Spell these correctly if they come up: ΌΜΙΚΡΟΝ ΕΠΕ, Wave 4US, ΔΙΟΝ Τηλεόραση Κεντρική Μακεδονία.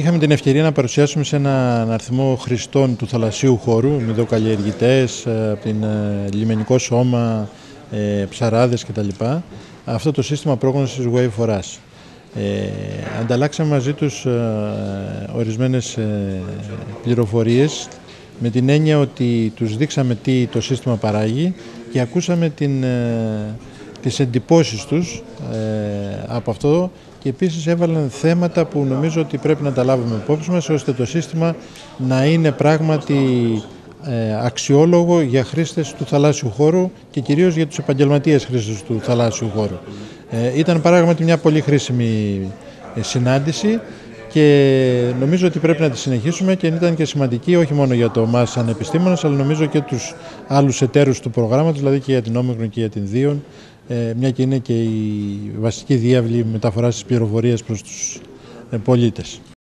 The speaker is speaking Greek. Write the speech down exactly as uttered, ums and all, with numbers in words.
Είχαμε την ευκαιρία να παρουσιάσουμε σε έναν αριθμό χρηστών του θαλασσίου χώρου, μυδοκαλλιεργητές, από την λιμενικό σώμα, ε, ψαράδες κτλ. Αυτό το σύστημα πρόγνωσης Wave φορ γιου ες. Ε, ανταλλάξαμε μαζί τους ε, ορισμένες ε, πληροφορίες, με την έννοια ότι τους δείξαμε τι το σύστημα παράγει και ακούσαμε την, ε, τις εντυπώσεις τους ε, από αυτό. Και επίσης έβαλαν θέματα που νομίζω ότι πρέπει να τα λάβουμε υπόψη μας, ώστε το σύστημα να είναι πράγματι αξιόλογο για χρήστες του θαλάσσιου χώρου και κυρίως για τους επαγγελματίες χρήστες του θαλάσσιου χώρου. Ε, ήταν πράγματι μια πολύ χρήσιμη συνάντηση και νομίζω ότι πρέπει να τη συνεχίσουμε και ήταν και σημαντική όχι μόνο για το εμάς σαν επιστήμονες, αλλά νομίζω και τους άλλους εταίρους του προγράμματος, δηλαδή και για την όμικρον και για την ΔΙΟΝ, μια και είναι και η βασική διάβλη μεταφοράς της πληροφορίας προς τους πολίτες.